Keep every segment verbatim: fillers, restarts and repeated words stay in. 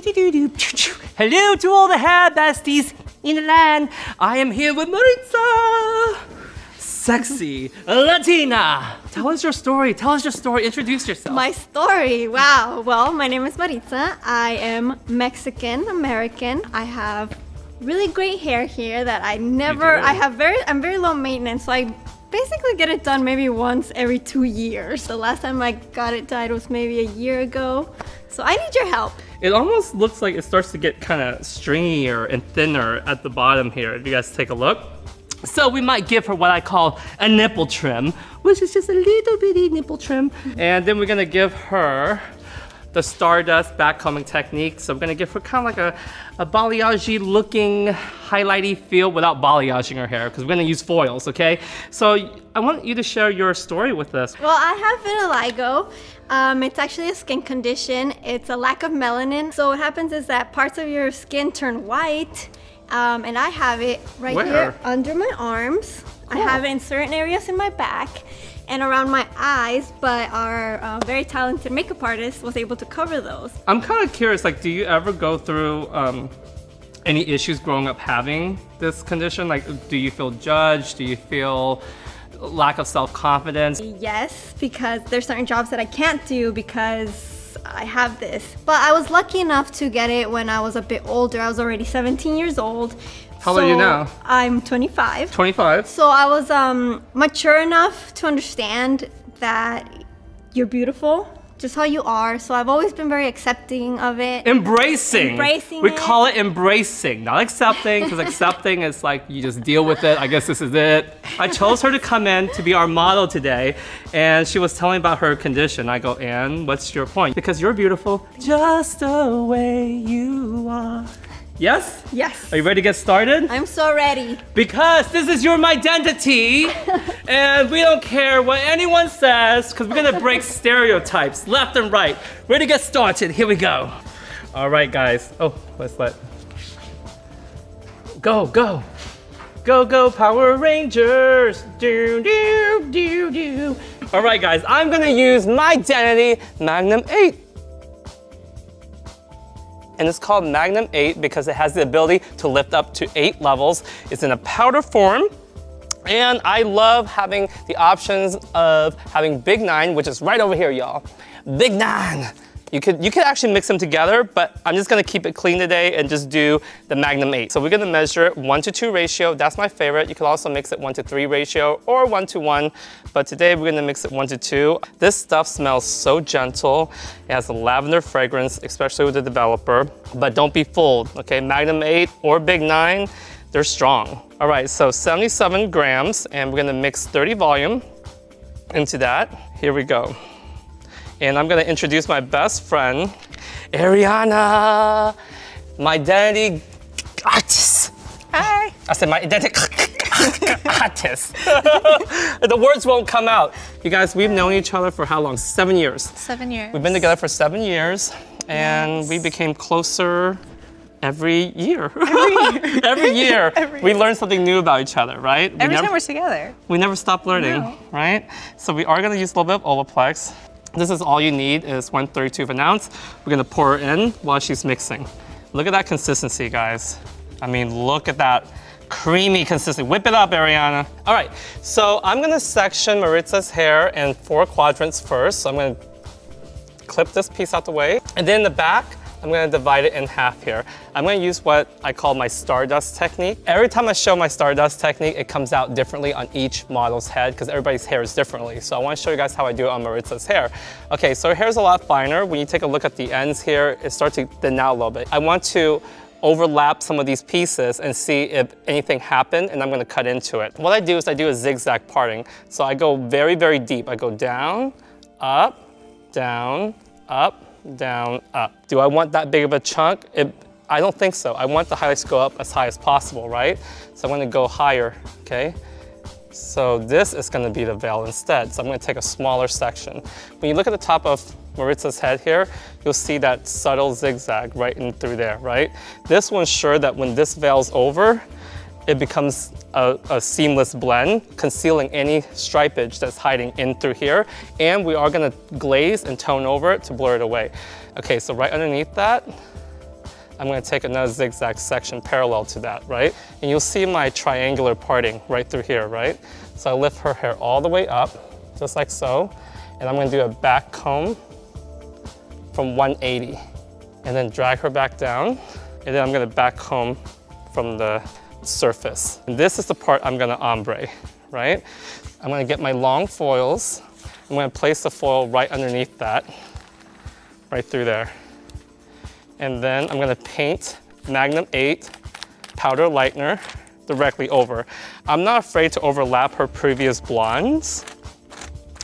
Hello to all the hair besties in the land. I am here with Maritza. Sexy Latina. Tell us your story. Tell us your story. Introduce yourself. My story. Wow. Well, my name is Maritza. I am Mexican American. I have really great hair here that I never. I have very. I'm very low maintenance, so I basically get it done maybe once every two years. The last time I got it dyed was maybe a year ago. So I need your help. It almost looks like it starts to get kind of stringier and thinner at the bottom here. If you guys take a look. So we might give her what I call a nipple trim, which is just a little bitty nipple trim. And then we're gonna give her the Stardust backcombing technique. So I'm gonna give her kind of like a, a balayage looking highlighty feel without balayaging her hair, because we're gonna use foils, okay? So I want you to share your story with us. Well, I have vitiligo. Um, it's actually a skin condition. It's a lack of melanin. So what happens is that parts of your skin turn white. Um, and I have it right Where? here under my arms. Cool. I have it in certain areas in my back and around my eyes, but our uh, very talented makeup artist was able to cover those. I'm kind of curious, like, do you ever go through um, any issues growing up having this condition? Like, do you feel judged? Do you feel lack of self-confidence? Yes, because there's certain jobs that I can't do because I have this. But I was lucky enough to get it when I was a bit older. I was already seventeen years old. How old so are you now? I'm twenty-five. twenty-five? So I was um, mature enough to understand that you're beautiful, just how you are. So I've always been very accepting of it. Embracing. Embracing We it. call it embracing, not accepting, because accepting is like, you just deal with it. I guess this is it. I chose her to come in to be our model today, and she was telling about her condition. I go, Anne, what's your point? Because you're beautiful, just the way you are. Yes? Yes. Are you ready to get started? I'm so ready. Because this is your MyDentity, and we don't care what anyone says, because we're gonna break stereotypes left and right. Ready to get started, here we go. All right, guys. Oh, let's let. Go, go. Go, go, Power Rangers. Do, do, do, do. All right, guys, I'm gonna use MyDentity Magnum eight. And it's called Magnum eight because it has the ability to lift up to eight levels. It's in a powder form. And I love having the options of having Big Nine, which is right over here, y'all. Big Nine. You could, you could actually mix them together, but I'm just gonna keep it clean today and just do the Magnum eight. So we're gonna measure one to two ratio. That's my favorite. You could also mix it one to three ratio or one to one. But today we're gonna mix it one to two. This stuff smells so gentle. It has a lavender fragrance, especially with the developer. But don't be fooled, okay? Magnum eight or Big nine, they're strong. All right, so seventy-seven grams, and we're gonna mix thirty volume into that. Here we go. And I'm gonna introduce my best friend, Ariana, MyDentity artist. Hi. I said MyDentity artist. The words won't come out. You guys, we've known each other for how long? Seven years. Seven years. We've been together for seven years, and nice. we became closer every year. Every year. Every year. Every we year. learn something new about each other, right? Every we never, time we're together. We never stop learning, no. right? So we are gonna use a little bit of Olaplex. This is all you need, is one thirty-two of an ounce. We're gonna pour it in while she's mixing. Look at that consistency, guys. I mean, look at that creamy consistency. Whip it up, Ariana. All right, so I'm gonna section Maritza's hair in four quadrants first. So I'm gonna clip this piece out the way. And then in the back, I'm gonna divide it in half here. I'm gonna use what I call my Stardust technique. Every time I show my Stardust technique, it comes out differently on each model's head because everybody's hair is differently. So I wanna show you guys how I do it on Maritza's hair. Okay, so her hair's a lot finer. When you take a look at the ends here, it starts to thin out a little bit. I want to overlap some of these pieces and see if anything happened, and I'm gonna cut into it. What I do is I do a zigzag parting. So I go very, very deep. I go down, up, down, up, down, up. Do I want that big of a chunk? It, I don't think so. I want the highlights to go up as high as possible, right? So I'm gonna go higher, okay? So this is gonna be the veil instead. So I'm gonna take a smaller section. When you look at the top of Maritza's head here, you'll see that subtle zigzag right in through there, right? This will ensure that when this veil's over, it becomes a, a seamless blend, concealing any stripage that's hiding in through here. And we are gonna glaze and tone over it to blur it away. Okay, so right underneath that, I'm going to take another zigzag section parallel to that, right? And you'll see my triangular parting right through here, right? So I lift her hair all the way up, just like so. And I'm going to do a back comb from one eighty. And then drag her back down. And then I'm going to back comb from the surface. And this is the part I'm going to ombre, right? I'm going to get my long foils. I'm going to place the foil right underneath that, right through there. And then I'm going to paint Magnum eight powder lightener directly over. I'm not afraid to overlap her previous blondes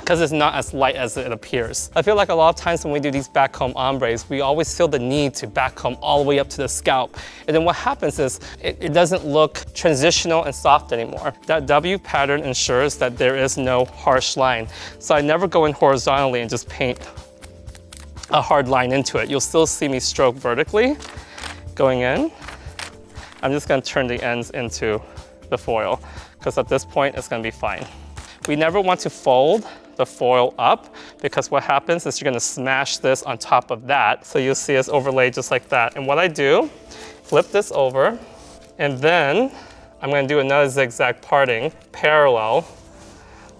because it's not as light as it appears. I feel like a lot of times when we do these backcomb ombres, we always feel the need to backcomb all the way up to the scalp. And then what happens is it, it doesn't look transitional and soft anymore. That W pattern ensures that there is no harsh line. So I never go in horizontally and just paint a hard line into it. You'll still see me stroke vertically going in. I'm just gonna turn the ends into the foil because at this point it's gonna be fine. We never want to fold the foil up because what happens is you're gonna smash this on top of that. So you'll see us overlay just like that. And what I do, flip this over and then I'm gonna do another zigzag parting parallel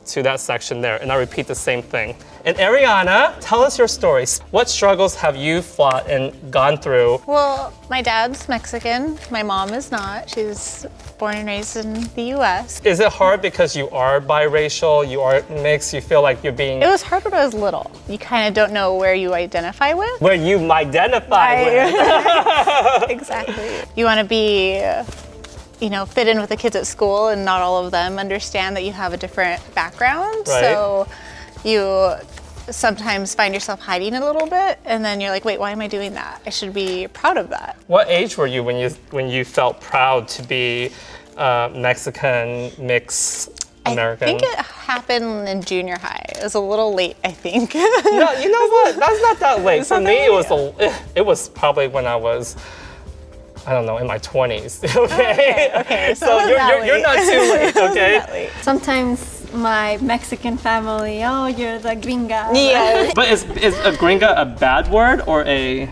to that section there. And I repeat the same thing. And Ariana, tell us your stories. What struggles have you fought and gone through? Well, my dad's Mexican. My mom is not. She's born and raised in the U S. Is it hard because you are biracial, you are mixed, you feel like you're being... It was hard when I was little. You kind of don't know where you identify with. Where you identify I... with. Exactly. You want to be... you know, fit in with the kids at school and not all of them understand that you have a different background. Right. So you sometimes find yourself hiding a little bit and then you're like, wait, why am I doing that? I should be proud of that. What age were you when you when you felt proud to be uh, Mexican, mixed American? I think it happened in junior high. It was a little late, I think. No, you know what? That's not that late. For me, it was, a, it was probably when I was I don't know, in my twenties, okay? Okay, okay. So, so you're, you're, you're not too late, okay? Late. Sometimes my Mexican family, oh, you're the gringa. Yeah. But is, is a gringa a bad word or a... It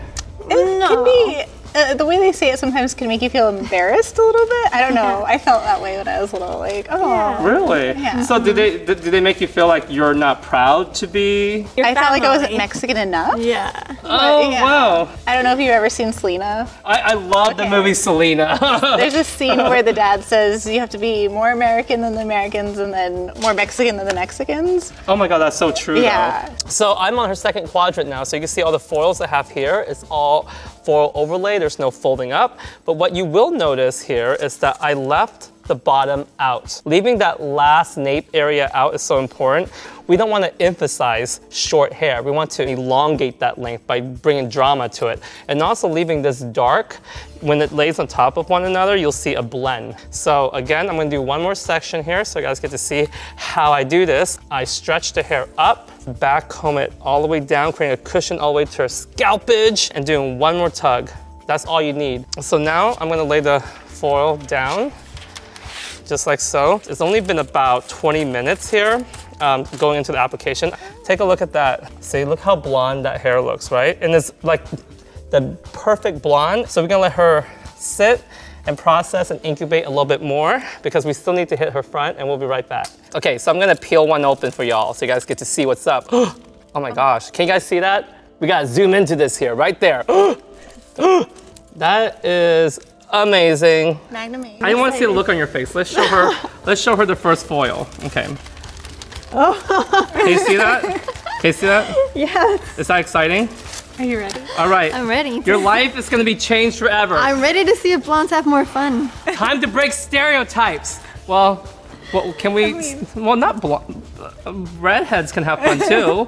no. Can be... Uh, the way they say it sometimes can make you feel embarrassed a little bit. I don't know. I felt that way when I was little, like, oh. Yeah. Really? Yeah. So did they did they make you feel like you're not proud to be? Your I family. Felt like I wasn't Mexican enough. Yeah. Oh, yeah. Wow. I don't know if you've ever seen Selena. I, I love okay. the movie Selena. There's a scene where the dad says you have to be more American than the Americans and then more Mexican than the Mexicans. Oh my God, that's so true. Yeah. Though. So I'm on her second quadrant now. So you can see all the foils I have here. It's all foil overlay, there's no folding up. But what you will notice here is that I left the bottom out. Leaving that last nape area out is so important. We don't want to emphasize short hair. We want to elongate that length by bringing drama to it. And also leaving this dark, when it lays on top of one another, you'll see a blend. So again, I'm going to do one more section here so you guys get to see how I do this. I stretch the hair up, back comb it all the way down, creating a cushion all the way to her scalpage, and doing one more tug. That's all you need. So now I'm going to lay the foil down, just like so. It's only been about twenty minutes here. Um, going into the application. Take a look at that. See, look how blonde that hair looks, right? And it's like the perfect blonde. So we're gonna let her sit and process and incubate a little bit more because we still need to hit her front and we'll be right back. Okay, so I'm gonna peel one open for y'all so you guys get to see what's up. Oh my gosh, can you guys see that? We gotta zoom into this here, right there. That is amazing. Magnum eight. I wanna see the look on your face. Let's show her, let's show her the first foil, okay. Oh. Can you see that? Can you see that? Yes. Is that exciting? Are you ready? All right. I'm ready. Your life is going to be changed forever. I'm ready to see if blondes have more fun. Time to break stereotypes. Well, well can we? I mean, well, not blonde. Redheads can have fun too.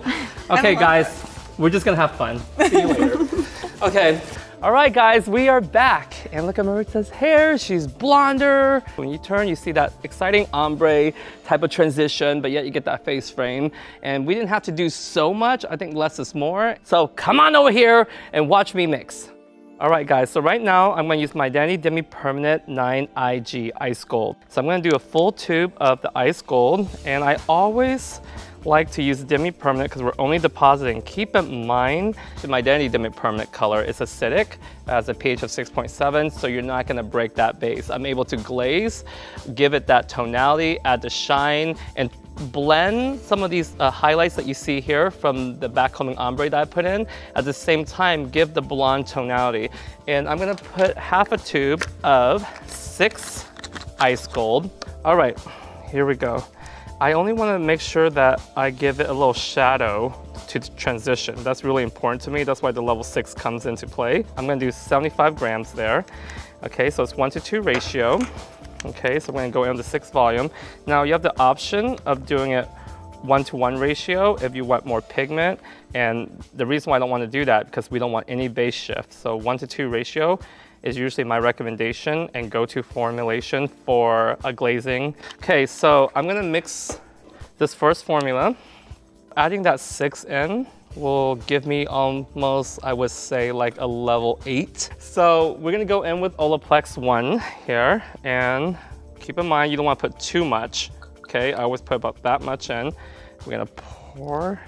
Okay, guys, we're just going to have fun. See you later. Okay. All right, guys, we are back. And look at Maritza's hair, she's blonder. When you turn, you see that exciting ombre type of transition, but yet you get that face frame. And we didn't have to do so much. I think less is more. So come on over here and watch me mix. All right, guys, so right now I'm gonna use my MyDentity Demi Permanent nine I G Ice Gold. So I'm gonna do a full tube of the Ice Gold, and I always like to use demi-permanent because we're only depositing. Keep in mind that MyDentity demi-permanent color is acidic, has a pH of six point seven, so you're not going to break that base. I'm able to glaze, give it that tonality, add the shine, and blend some of these uh, highlights that you see here from the backcombing ombre that I put in. At the same time, give the blonde tonality. And I'm going to put half a tube of six Ice Gold. All right, here we go. I only want to make sure that I give it a little shadow to transition. That's really important to me. That's why the level six comes into play. I'm going to do seventy-five grams there. Okay, so it's one to two ratio. Okay, so I'm going to go into six volume. Now you have the option of doing it one to one ratio if you want more pigment. And the reason why I don't want to do that because we don't want any base shift. So one to two ratio is usually my recommendation and go-to formulation for a glazing. Okay, so I'm going to mix this first formula. Adding that six in will give me almost, I would say, like a level eight. So we're gonna go in with Olaplex one here, and keep in mind you don't want to put too much. Okay, I always put about that much in. We're gonna pour,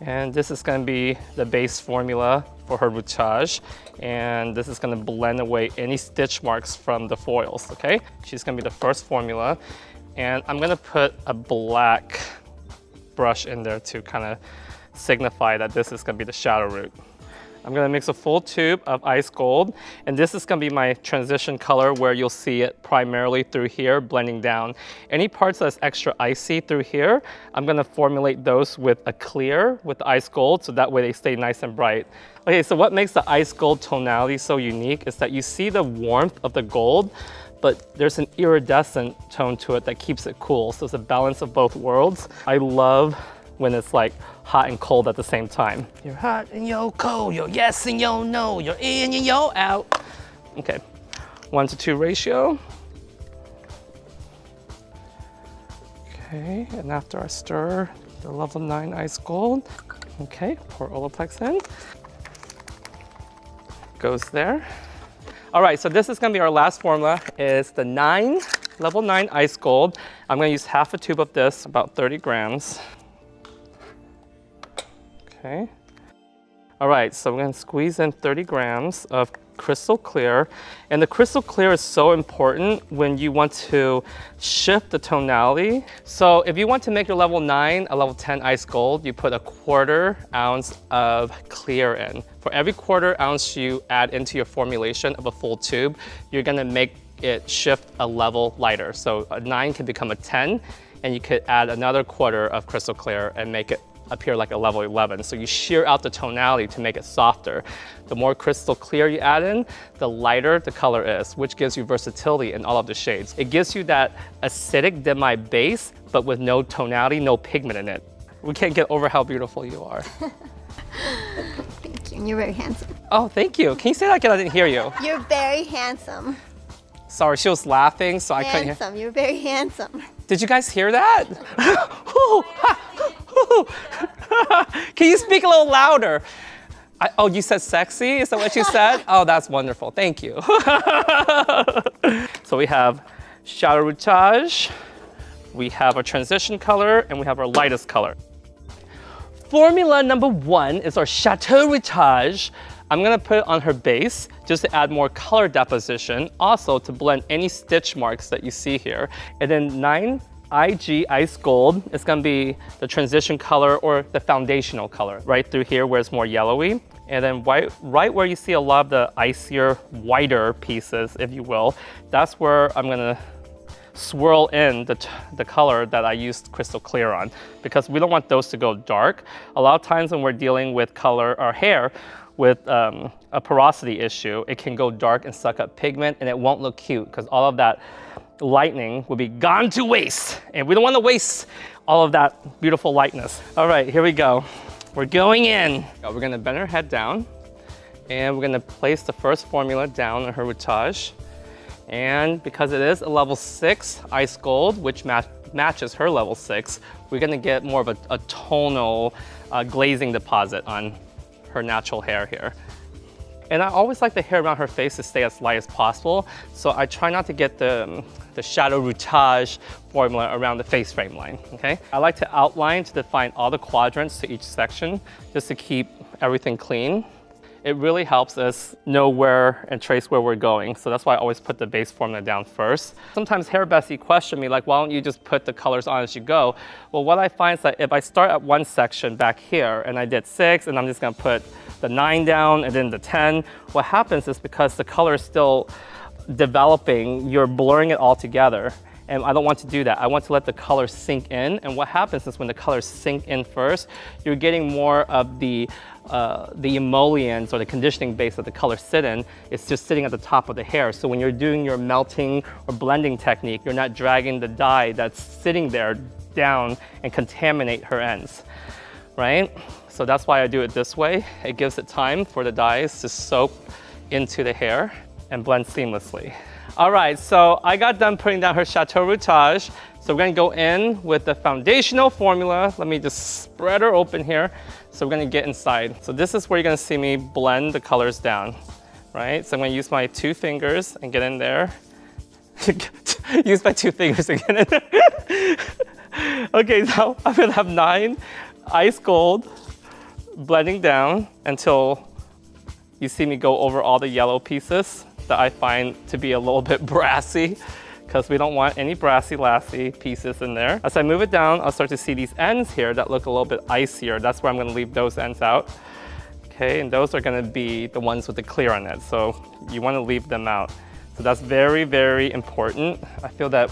and this is gonna be the base formula for her routage, and this is gonna blend away any stitch marks from the foils. Okay, she's gonna be the first formula, and I'm gonna put a black brush in there to kind of signify that this is going to be the shadow root. I'm going to mix a full tube of Ice Gold, and this is going to be my transition color where you'll see it primarily through here blending down. Any parts that's extra icy through here, I'm going to formulate those with a clear with the Ice Gold so that way they stay nice and bright. Okay, so what makes the Ice Gold tonality so unique is that you see the warmth of the gold, but there's an iridescent tone to it that keeps it cool. So it's a balance of both worlds. I love when it's like hot and cold at the same time. You're hot and you're cold, you're yes and you're no, you're in and you're out. Okay, one to two ratio. Okay, and after I stir the level nine Ice Gold, okay, pour Olaplex in. Goes there. All right, so this is gonna be our last formula, is the nine, level nine Ice Gold. I'm gonna use half a tube of this, about thirty grams. Okay. All right, so we're gonna squeeze in thirty grams of crystal clear. And the crystal clear is so important when you want to shift the tonality. So if you want to make your level nine a level ten Ice Gold, you put a quarter ounce of clear in. For every quarter ounce you add into your formulation of a full tube, you're gonna make it shift a level lighter. So a nine can become a ten, and you could add another quarter of crystal clear and make it appear like a level eleven. So you shear out the tonality to make it softer. The more crystal clear you add in, the lighter the color is, which gives you versatility in all of the shades. It gives you that acidic demi base, but with no tonality, no pigment in it. We can't get over how beautiful you are. Thank you, and you're very handsome. Oh, thank you. Can you say that again? I didn't hear you. You're very handsome. Sorry, she was laughing, so handsome. I couldn't hear. Handsome, you're very handsome. Did you guys hear that? Can you speak a little louder? I, oh, you said sexy? Is that what you said? Oh, that's wonderful. Thank you. So we have shadow routage, we have our transition color, and we have our lightest color. Formula number one is our shadow routage. I'm gonna put it on her base just to add more color deposition, also to blend any stitch marks that you see here. And then nine I G Ice Gold is gonna be the transition color or the foundational color, right through here where it's more yellowy. And then white, right where you see a lot of the icier, whiter pieces, if you will, that's where I'm gonna swirl in the, the color that I used crystal clear on, because we don't want those to go dark. A lot of times when we're dealing with color or hair, with um, a porosity issue, it can go dark and suck up pigment, and it won't look cute because all of that lightening will be gone to waste, and we don't want to waste all of that beautiful lightness. All right, here we go. We're going in. We're gonna bend her head down, and we're gonna place the first formula down on her routage. And because it is a level six Ice Gold, which mat matches her level six, we're gonna get more of a, a tonal uh, glazing deposit on her natural hair here. And I always like the hair around her face to stay as light as possible, so I try not to get the, the shadow routage formula around the face frame line, okay? I like to outline to define all the quadrants to each section just to keep everything clean. It really helps us know where and trace where we're going. So that's why I always put the base formula down first. Sometimes hair besties question me, like, why don't you just put the colors on as you go? Well, what I find is that if I start at one section back here and I did six and I'm just gonna put the nine down and then the ten, what happens is because the color is still developing, you're blurring it all together. And I don't want to do that. I want to let the color sink in. And what happens is when the colors sink in first, you're getting more of the uh, the emollients or the conditioning base that the colors sit in. It's just sitting at the top of the hair. So when you're doing your melting or blending technique, you're not dragging the dye that's sitting there down and contaminate her ends, right? So that's why I do it this way. It gives it time for the dyes to soak into the hair and blend seamlessly. All right, so I got done putting down her Chateau Routage. So we're gonna go in with the foundational formula. Let me just spread her open here. So we're gonna get inside. So this is where you're gonna see me blend the colors down, right? So I'm gonna use my two fingers and get in there. Use my two fingers to get in there. Okay, now I'm gonna have nine Ice Gold blending down until you see me go over all the yellow pieces that I find to be a little bit brassy, because we don't want any brassy lassie pieces in there. As I move it down, I'll start to see these ends here that look a little bit icier. That's where I'm gonna leave those ends out. Okay, and those are gonna be the ones with the clear on it. So you wanna leave them out. So that's very, very important. I feel that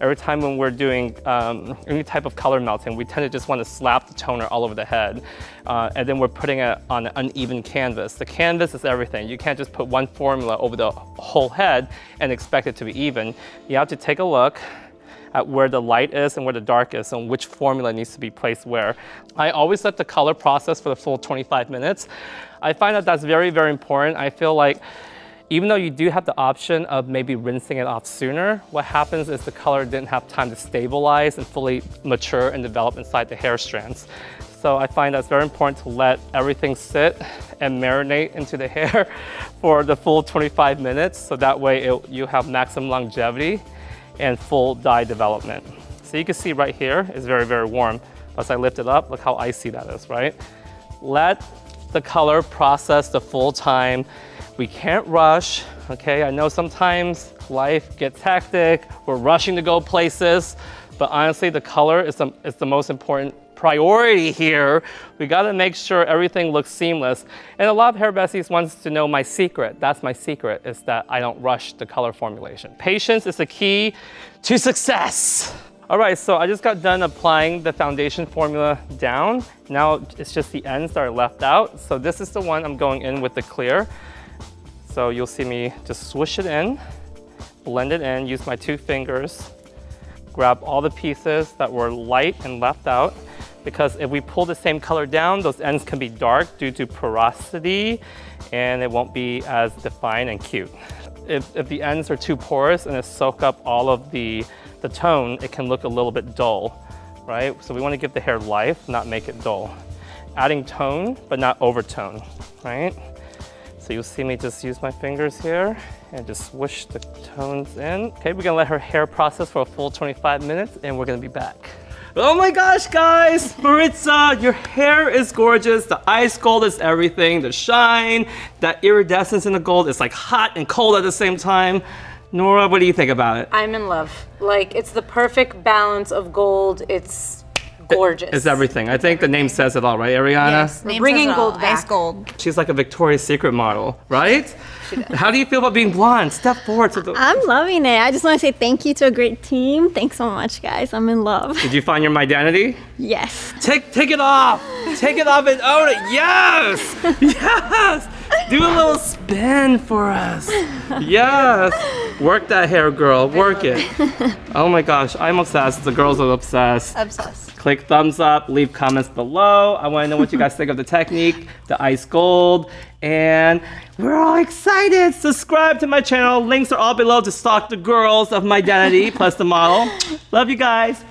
every time when we're doing um, any type of color melting, we tend to just want to slap the toner all over the head. Uh, and then we're putting it on an uneven canvas. The canvas is everything. You can't just put one formula over the whole head and expect it to be even. You have to take a look at where the light is and where the dark is and which formula needs to be placed where. I always let the color process for the full twenty-five minutes. I find that that's very, very important. I feel like even though you do have the option of maybe rinsing it off sooner, what happens is the color didn't have time to stabilize and fully mature and develop inside the hair strands. So I find that's very important to let everything sit and marinate into the hair for the full twenty-five minutes. So that way it, you have maximum longevity and full dye development. So you can see right here, it's very, very warm. As I lift it up, look how icy that is, right? Let the color process the full time. We can't rush, okay? I know sometimes life gets hectic, we're rushing to go places, but honestly, the color is the, is the most important priority here. We gotta make sure everything looks seamless. And a lot of hair besties wants to know my secret. That's my secret, is that I don't rush the color formulation. Patience is the key to success. All right, so I just got done applying the foundation formula down. Now it's just the ends that are left out. So this is the one I'm going in with the clear. So you'll see me just swish it in, blend it in, use my two fingers, grab all the pieces that were light and left out, because if we pull the same color down, those ends can be dark due to porosity and it won't be as defined and cute. If, if the ends are too porous and it soak up all of the, the tone, it can look a little bit dull, right? So we wanna give the hair life, not make it dull. Adding tone, but not overtone, right? So you'll see me just use my fingers here and just swish the tones in. Okay, we're gonna let her hair process for a full twenty-five minutes and we're gonna be back. Oh my gosh, guys! Maritza, your hair is gorgeous. The Ice Gold is everything. The shine, that iridescence in the gold is like hot and cold at the same time. Noora, what do you think about it? I'm in love. Like, it's the perfect balance of gold. It's gorgeous. It's everything. I think everything. The name says it all, right, Ariana? Yes, name bringing says it gold all. Back. Ice Gold. She's like a Victoria's Secret model, right? She does. How do you feel about being blonde? Step forward. To the I'm loving it. I just want to say thank you to a great team. Thanks so much, guys. I'm in love. Did you find your MyDentity? Yes. Take take it off. Take it off and own it. Yes. Yes. Do a little spin for us. Yes. Work that hair, girl. Work it. Oh my gosh, I'm obsessed. The girls are obsessed. Obsessed. Click thumbs up, leave comments below. I want to know what you guys think of the technique, the Ice Gold, and we're all excited. Subscribe to my channel. Links are all below to stalk the girls of MyDentity plus the model. Love you guys.